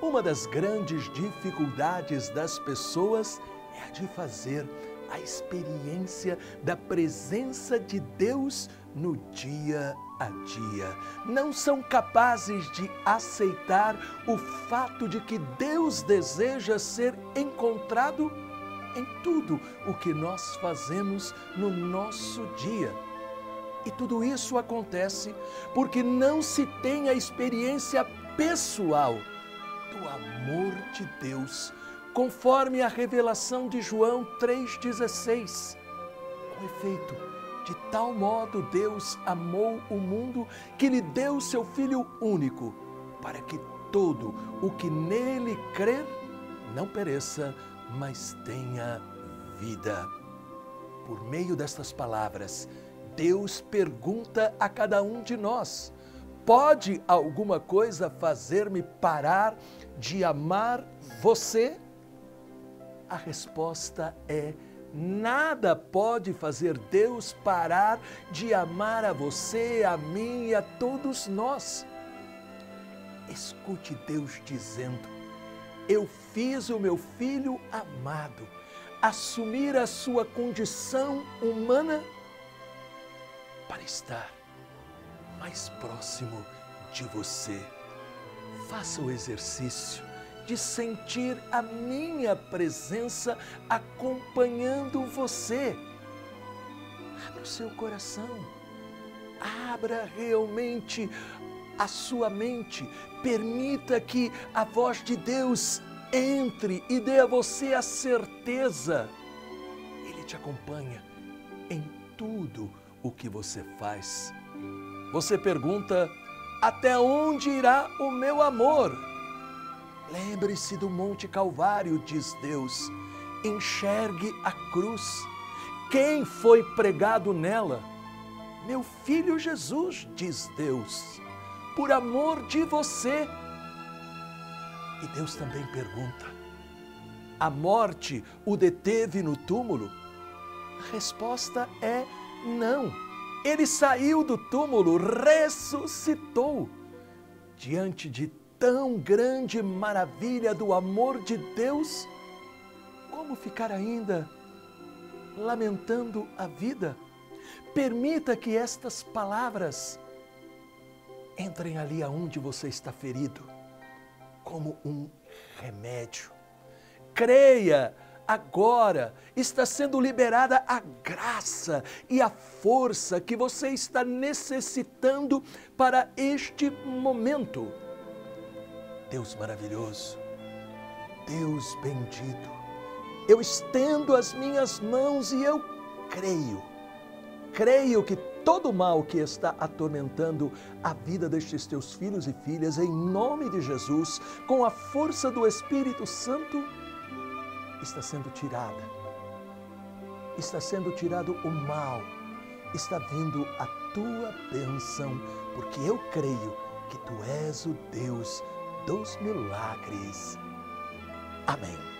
Uma das grandes dificuldades das pessoas é a de fazer a experiência da presença de Deus no dia a dia. Não são capazes de aceitar o fato de que Deus deseja ser encontrado em tudo o que nós fazemos no nosso dia. E tudo isso acontece porque não se tem a experiência pessoal do amor de Deus, conforme a revelação de João 3,16. Com efeito, de tal modo Deus amou o mundo que lhe deu seu Filho único, para que todo o que nele crer não pereça, mas tenha vida. Por meio destas palavras, Deus pergunta a cada um de nós: pode alguma coisa fazer-me parar de amar você? A resposta é: nada pode fazer Deus parar de amar a você, a mim e a todos nós. Escute Deus dizendo: eu fiz o meu Filho amado assumir a sua condição humana para estar mais próximo de você. Faça o exercício de sentir a minha presença acompanhando você. Abra o seu coração, abra realmente a sua mente, permita que a voz de Deus entre e dê a você a certeza. Ele te acompanha em tudo o que você faz. Você pergunta: até onde irá o meu amor? Lembre-se do Monte Calvário, diz Deus. Enxergue a cruz. Quem foi pregado nela? Meu Filho Jesus, diz Deus, por amor de você. E Deus também pergunta: a morte o deteve no túmulo? A resposta é não. Ele saiu do túmulo, ressuscitou. Diante de tão grande maravilha do amor de Deus, como ficar ainda lamentando a vida? Permita que estas palavras entrem ali aonde você está ferido, como um remédio. Creia, agora está sendo liberada a graça e a força que você está necessitando para este momento. Deus maravilhoso, Deus bendito, eu estendo as minhas mãos e eu creio que todo mal que está atormentando a vida destes teus filhos e filhas, em nome de Jesus, com a força do Espírito Santo, está sendo tirada. Está sendo tirado o mal, está vindo a tua bênção, porque eu creio que tu és o Deus dos milagres. Amém.